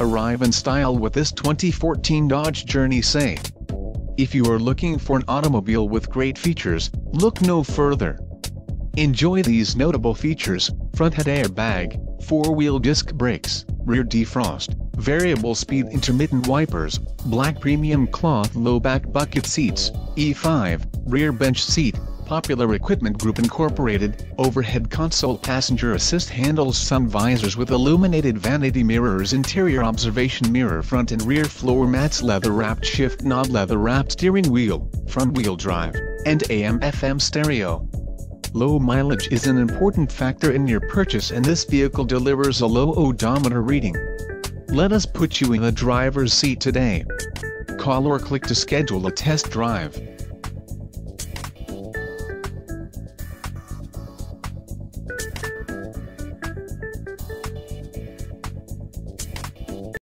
Arrive in style with this 2014 Dodge Journey Safe. If you are looking for an automobile with great features, look no further. Enjoy these notable features: front head airbag, four-wheel disc brakes, rear defrost, variable speed intermittent wipers, black premium cloth low back bucket seats, E5, rear bench seat, Popular Equipment Group Incorporated, overhead console passenger assist handles, sun visors with illuminated vanity mirrors, interior observation mirror, front and rear floor mats, leather-wrapped shift knob, leather-wrapped steering wheel, front-wheel drive, and AM/FM stereo. Low mileage is an important factor in your purchase, and this vehicle delivers a low odometer reading. Let us put you in the driver's seat today. Call or click to schedule a test drive.